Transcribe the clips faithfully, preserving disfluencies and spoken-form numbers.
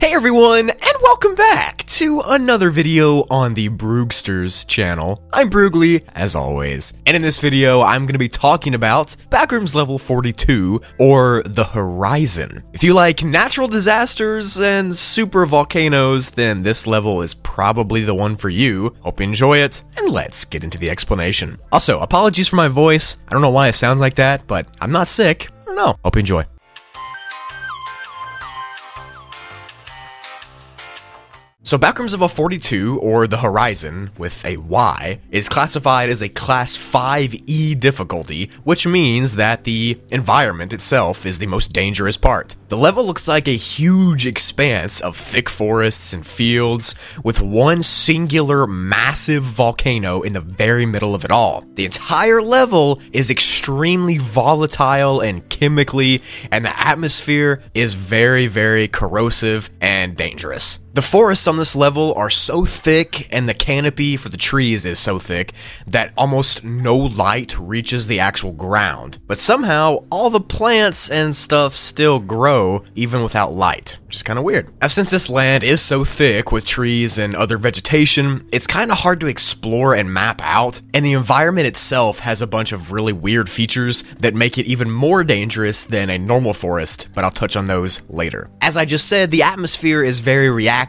Hey everyone, and welcome back to another video on the Broogsters channel. I'm Broogli, as always, and in this video I'm going to be talking about Backrooms Level forty-two, or the Horizon. If you like natural disasters and super volcanoes, then this level is probably the one for you. Hope you enjoy it, and let's get into the explanation. Also, apologies for my voice. I don't know why it sounds like that, but I'm not sick. I don't know. Hope you enjoy. So Backrooms Level forty-two, or the Horizon, with a Y, is classified as a Class five E difficulty, which means that the environment itself is the most dangerous part. The level looks like a huge expanse of thick forests and fields, with one singular massive volcano in the very middle of it all. The entire level is extremely volatile and chemically, and the atmosphere is very, very corrosive and dangerous. The forests on this level are so thick, and the canopy for the trees is so thick, that almost no light reaches the actual ground. But somehow, all the plants and stuff still grow, even without light, which is kind of weird. Now, since this land is so thick with trees and other vegetation, it's kind of hard to explore and map out, and the environment itself has a bunch of really weird features that make it even more dangerous than a normal forest, but I'll touch on those later. As I just said, the atmosphere is very reactive.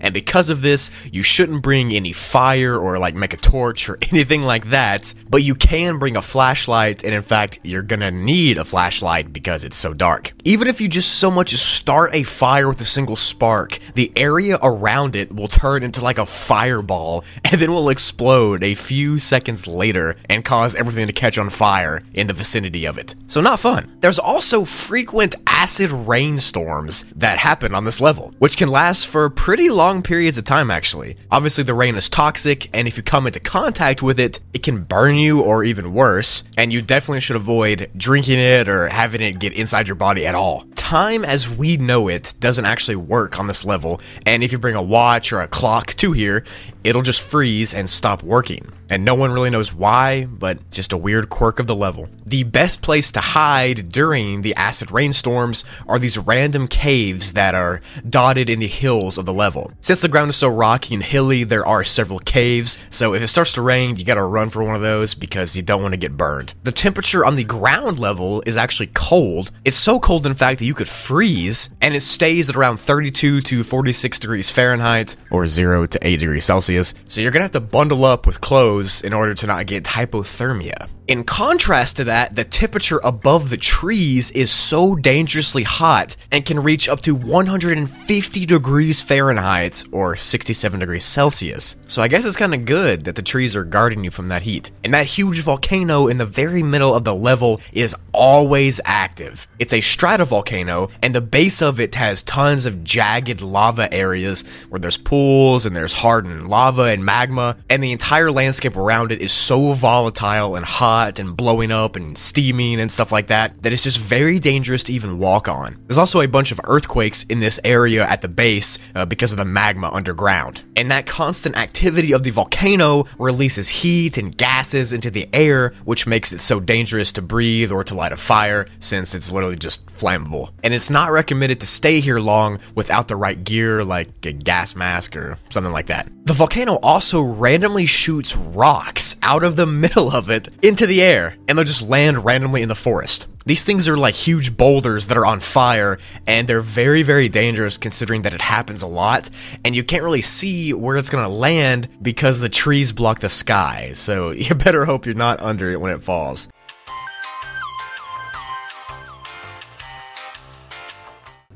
And because of this, you shouldn't bring any fire or like make a torch or anything like that, but you can bring a flashlight, and in fact, you're gonna need a flashlight because it's so dark. Even if you just so much as start a fire with a single spark, the area around it will turn into like a fireball and then will explode a few seconds later and cause everything to catch on fire in the vicinity of it. So not fun. There's also frequent acid rainstorms that happen on this level, which can last for pretty long periods of time, actually. Obviously, the rain is toxic, and if you come into contact with it, it can burn you or even worse, and you definitely should avoid drinking it or having it get inside your body at all. Time as we know it doesn't actually work on this level, and if you bring a watch or a clock to here, it'll just freeze and stop working. And no one really knows why, but just a weird quirk of the level. The best place to hide during the acid rainstorms are these random caves that are dotted in the hills of the level. Since the ground is so rocky and hilly, there are several caves, so if it starts to rain, you gotta run for one of those because you don't want to get burned. The temperature on the ground level is actually cold. It's so cold, in fact, that you could freeze, and it stays at around thirty-two to forty-six degrees Fahrenheit, or zero to eight degrees Celsius, so you're gonna have to bundle up with clothes in order to not get hypothermia. In contrast to that, the temperature above the trees is so dangerously hot and can reach up to one hundred fifty degrees Fahrenheit, or sixty-seven degrees Celsius. So I guess it's kind of good that the trees are guarding you from that heat. And that huge volcano in the very middle of the level is always active. It's a stratovolcano, and the base of it has tons of jagged lava areas where there's pools and there's hardened lava and magma, and the entire landscape around it is so volatile and hot and blowing up and steaming and stuff like that, that it's just very dangerous to even walk on. There's also a bunch of earthquakes in this area at the base uh, because of the magma underground. And that constant activity of the volcano releases heat and gases into the air, which makes it so dangerous to breathe or to light a fire, since it's literally just flammable. And it's not recommended to stay here long without the right gear, like a gas mask or something like that. The volcano also randomly shoots rocks out of the middle of it into the air, and they'll just land randomly in the forest. These things are like huge boulders that are on fire, and they're very, very dangerous considering that it happens a lot, and you can't really see where it's gonna land because the trees block the sky, so you better hope you're not under it when it falls.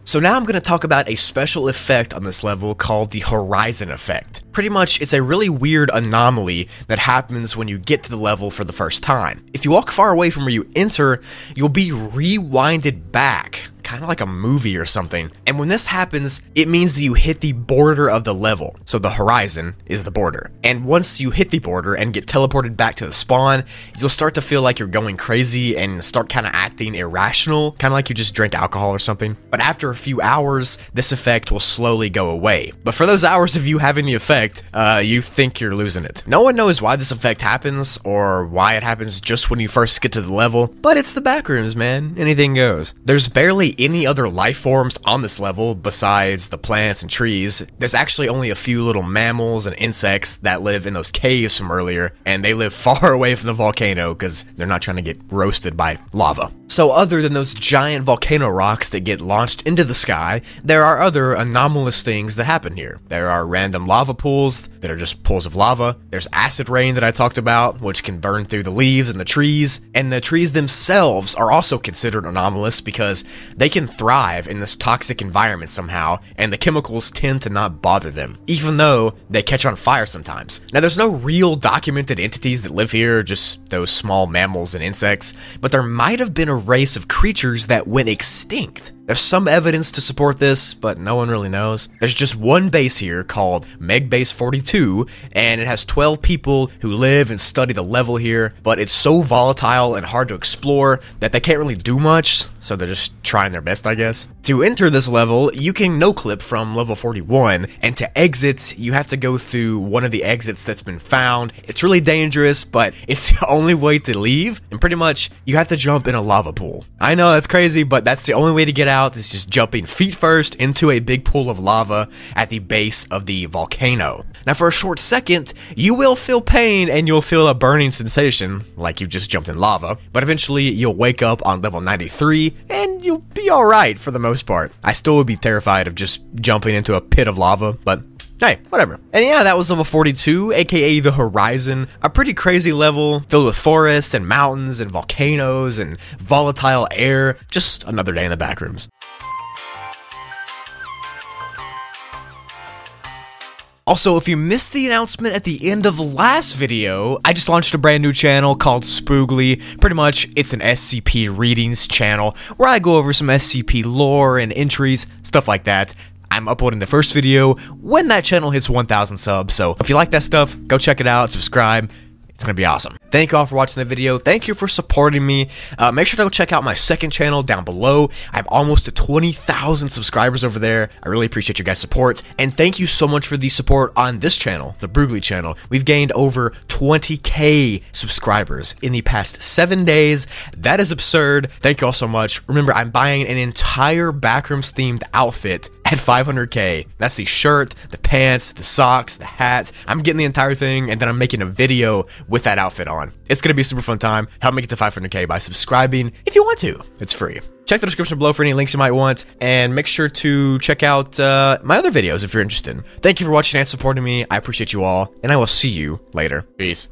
So now I'm going to talk about a special effect on this level called the Horizon effect. Pretty much, it's a really weird anomaly that happens when you get to the level for the first time. If you walk far away from where you enter, you'll be rewinded back, kind of like a movie or something. And when this happens, it means that you hit the border of the level. So the horizon is the border. And once you hit the border and get teleported back to the spawn, you'll start to feel like you're going crazy and start kind of acting irrational, kind of like you just drank alcohol or something. But after a few hours, this effect will slowly go away. But for those hours of you having the effect, uh, you think you're losing it. No one knows why this effect happens or why it happens just when you first get to the level, but it's the Backrooms, man. Anything goes. There's barely any other life forms on this level besides the plants and trees. There's actually only a few little mammals and insects that live in those caves from earlier, and they live far away from the volcano because they're not trying to get roasted by lava. So other than those giant volcano rocks that get launched into the sky, there are other anomalous things that happen here. There are random lava pools that are just pools of lava. There's acid rain that I talked about, which can burn through the leaves and the trees. And the trees themselves are also considered anomalous because they can thrive in this toxic environment somehow, and the chemicals tend to not bother them, even though they catch on fire sometimes. Now, there's no real documented entities that live here, just those small mammals and insects, but there might have been a race of creatures that went extinct. There's some evidence to support this, but no one really knows. There's just one base here called Meg Base forty-two, and it has twelve people who live and study the level here, but it's so volatile and hard to explore that they can't really do much, so they're just trying their best, I guess. To enter this level, you can noclip from level forty-one, and to exit, you have to go through one of the exits that's been found. It's really dangerous, but it's the only way to leave, and pretty much, you have to jump in a lava pool. I know, that's crazy, but that's the only way to get out. Is just jumping feet first into a big pool of lava at the base of the volcano. Now, for a short second, you will feel pain and you'll feel a burning sensation, like you just jumped in lava, but eventually you'll wake up on level ninety-three and you'll be alright for the most part. I still would be terrified of just jumping into a pit of lava, but hey, whatever. And yeah, that was level forty-two, aka the Horizon, a pretty crazy level filled with forests and mountains and volcanoes and volatile air. Just another day in the Backrooms. Also, if you missed the announcement at the end of last video, I just launched a brand new channel called Twoogli. Pretty much, it's an S C P readings channel where I go over some S C P lore and entries, stuff like that. I'm uploading the first video when that channel hits one thousand subs, so if you like that stuff, go check it out, subscribe, it's gonna be awesome. Thank you all for watching the video, thank you for supporting me, uh, make sure to go check out my second channel down below. I'm almost to twenty thousand subscribers over there, I really appreciate your guys' support, and thank you so much for the support on this channel, the Broogli channel. We've gained over twenty K subscribers in the past seven days, that is absurd, thank you all so much. Remember, I'm buying an entire Backrooms themed outfit at five hundred K, that's the shirt, the pants, the socks, the hat. I'm getting the entire thing, and then I'm making a video with that outfit on. It's gonna be a super fun time. Help me get to five hundred K by subscribing if you want to. It's free. Check the description below for any links you might want, and make sure to check out uh, my other videos if you're interested. Thank you for watching and supporting me. I appreciate you all, and I will see you later. Peace.